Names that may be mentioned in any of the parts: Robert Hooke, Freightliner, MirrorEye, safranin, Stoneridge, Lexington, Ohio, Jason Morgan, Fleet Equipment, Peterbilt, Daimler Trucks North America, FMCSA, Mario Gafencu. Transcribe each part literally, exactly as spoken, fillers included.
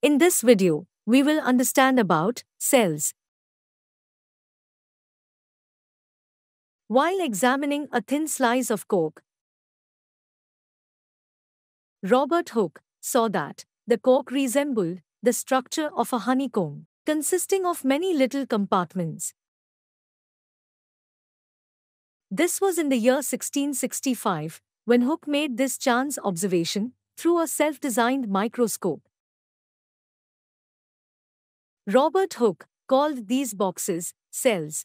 In this video, we will understand about cells. While examining a thin slice of cork, Robert Hooke saw that the cork resembled the structure of a honeycomb, consisting of many little compartments. This was in the year sixteen sixty-five, when Hooke made this chance observation through a self-designed microscope. Robert Hooke called these boxes cells.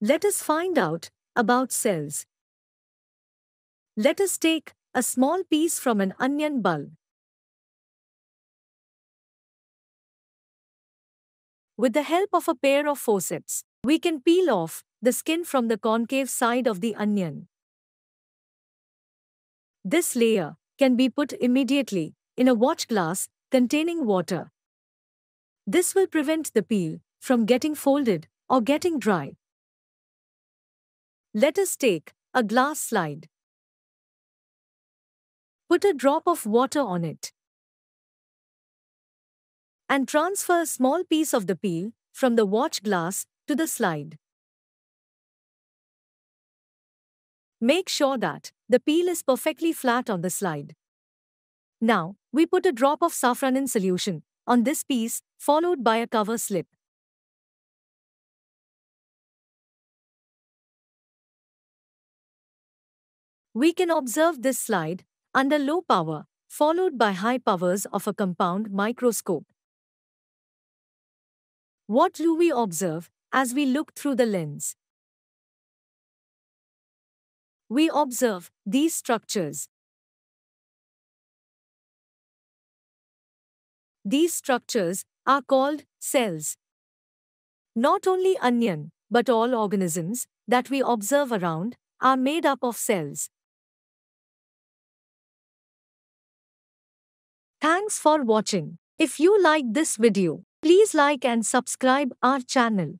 Let us find out about cells. Let us take a small piece from an onion bulb. With the help of a pair of forceps, we can peel off the skin from the concave side of the onion. This layer can be put immediately in a watch glass containing water. This will prevent the peel from getting folded or getting dry. Let us take a glass slide. Put a drop of water on it and transfer a small piece of the peel from the watch glass to the slide. Make sure that the peel is perfectly flat on the slide. Now, we put a drop of safranin solution on this piece, followed by a cover slip. We can observe this slide under low power, followed by high powers of a compound microscope. What do we observe as we look through the lens? We observe these structures. These structures are called cells. Not only onion, but all organisms that we observe around are made up of cells. Thanks for watching. If you like this video, please like and subscribe our channel.